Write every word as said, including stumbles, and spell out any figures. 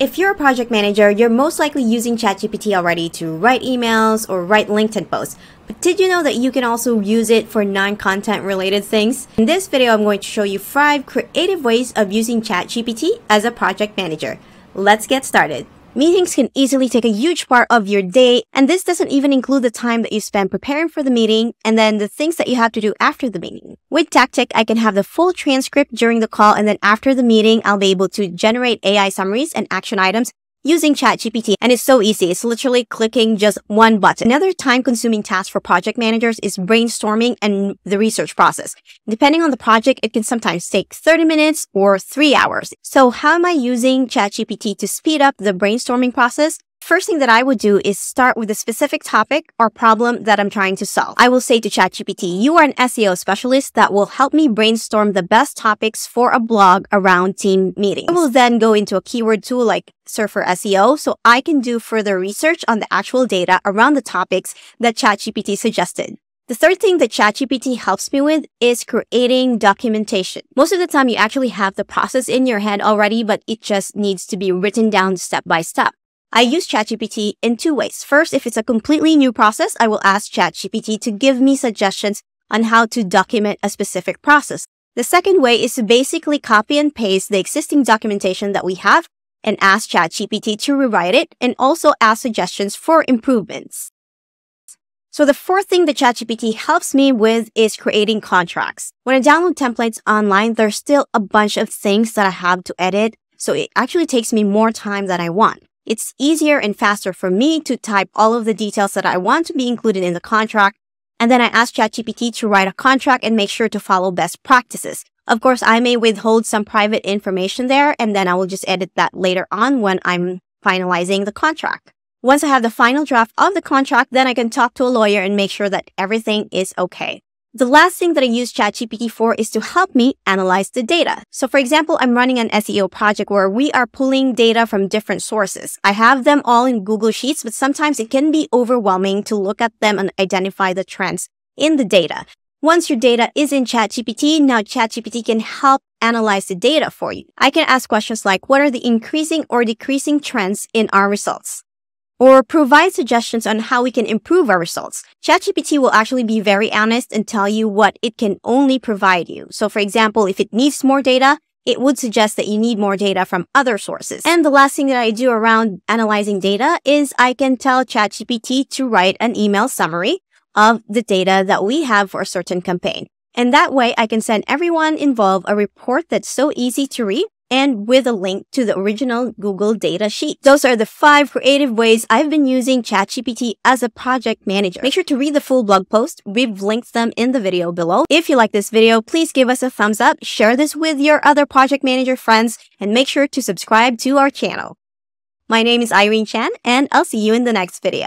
If you're a project manager, you're most likely using ChatGPT already to write emails or write LinkedIn posts. But did you know that you can also use it for non-content related things? In this video, I'm going to show you five creative ways of using ChatGPT as a project manager. Let's get started. Meetings can easily take a huge part of your day, and this doesn't even include the time that you spend preparing for the meeting and then the things that you have to do after the meeting. With Tactiq, I can have the full transcript during the call, and then after the meeting, I'll be able to generate A I summaries and action items using ChatGPT, and it's so easy. It's literally clicking just one button. Another time-consuming task for project managers is brainstorming and the research process. Depending on the project, it can sometimes take thirty minutes or three hours. So how am I using ChatGPT to speed up the brainstorming process? First thing that I would do is start with a specific topic or problem that I'm trying to solve. I will say to ChatGPT, you are an S E O specialist that will help me brainstorm the best topics for a blog around team meetings. I will then go into a keyword tool like Surfer S E O so I can do further research on the actual data around the topics that ChatGPT suggested. The third thing that ChatGPT helps me with is creating documentation. Most of the time you actually have the process in your head already, but it just needs to be written down step by step. I use ChatGPT in two ways. First, if it's a completely new process, I will ask ChatGPT to give me suggestions on how to document a specific process. The second way is to basically copy and paste the existing documentation that we have and ask ChatGPT to rewrite it and also ask suggestions for improvements. So the fourth thing that ChatGPT helps me with is creating contracts. When I download templates online, there's still a bunch of things that I have to edit, so it actually takes me more time than I want. It's easier and faster for me to type all of the details that I want to be included in the contract, and then I ask ChatGPT to write a contract and make sure to follow best practices. Of course, I may withhold some private information there, and then I will just edit that later on when I'm finalizing the contract. Once I have the final draft of the contract, then I can talk to a lawyer and make sure that everything is okay. The last thing that I use ChatGPT for is to help me analyze the data. So for example, I'm running an S E O project where we are pulling data from different sources. I have them all in Google Sheets, but sometimes it can be overwhelming to look at them and identify the trends in the data. Once your data is in ChatGPT, now ChatGPT can help analyze the data for you. I can ask questions like, what are the increasing or decreasing trends in our results? Or provide suggestions on how we can improve our results. ChatGPT will actually be very honest and tell you what it can only provide you. So for example, if it needs more data, it would suggest that you need more data from other sources. And the last thing that I do around analyzing data is I can tell ChatGPT to write an email summary of the data that we have for a certain campaign. And that way I can send everyone involved a report that's so easy to read, and with a link to the original Google data sheet. Those are the five creative ways I've been using ChatGPT as a project manager. Make sure to read the full blog post. We've linked them in the video below. If you like this video, please give us a thumbs up, share this with your other project manager friends, and make sure to subscribe to our channel. My name is Irene Chan, and I'll see you in the next video.